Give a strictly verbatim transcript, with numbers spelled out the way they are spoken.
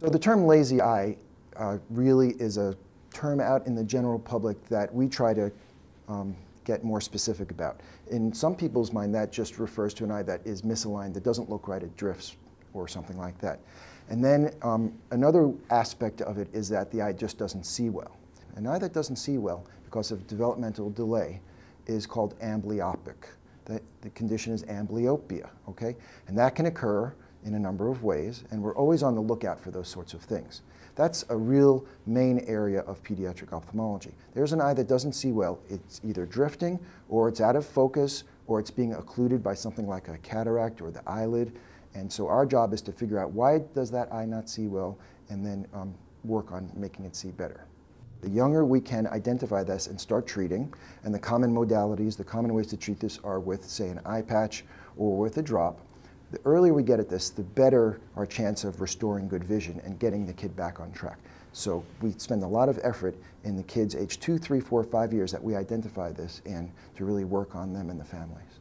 So the term lazy eye uh, really is a term out in the general public that we try to um, get more specific about. In some people's mind, that just refers to an eye that is misaligned, that doesn't look right, it drifts or something like that. And then um, another aspect of it is that the eye just doesn't see well. An eye that doesn't see well because of developmental delay is called amblyopic. The, the condition is amblyopia, okay? And that can occur in a number of ways, and we're always on the lookout for those sorts of things. That's a real main area of pediatric ophthalmology. There's an eye that doesn't see well. It's either drifting, or it's out of focus, or it's being occluded by something like a cataract or the eyelid. And so our job is to figure out why does that eye not see well, and then um, work on making it see better. The younger we can identify this and start treating, and the common modalities, the common ways to treat this are with, say, an eye patch or with a drop. The earlier we get at this, the better our chance of restoring good vision and getting the kid back on track. So we spend a lot of effort in the kids age two, three, four, five years that we identify this in to really work on them and the families.